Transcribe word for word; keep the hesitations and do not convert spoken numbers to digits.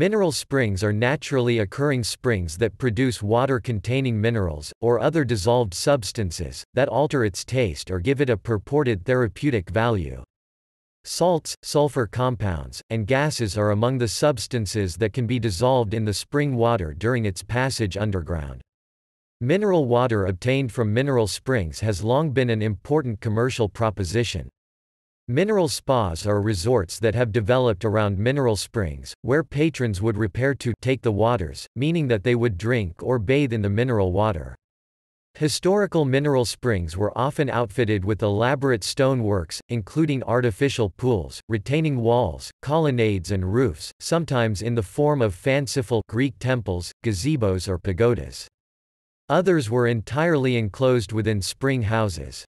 Mineral springs are naturally occurring springs that produce water containing minerals, or other dissolved substances, that alter its taste or give it a purported therapeutic value. Salts, sulfur compounds, and gases are among the substances that can be dissolved in the spring water during its passage underground. Mineral water obtained from mineral springs has long been an important commercial proposition. Mineral spas are resorts that have developed around mineral springs, where patrons would repair to take the waters, meaning that they would drink or bathe in the mineral water. Historical mineral springs were often outfitted with elaborate stoneworks, including artificial pools, retaining walls, colonnades and roofs, sometimes in the form of fanciful Greek temples, gazebos or pagodas. Others were entirely enclosed within spring houses.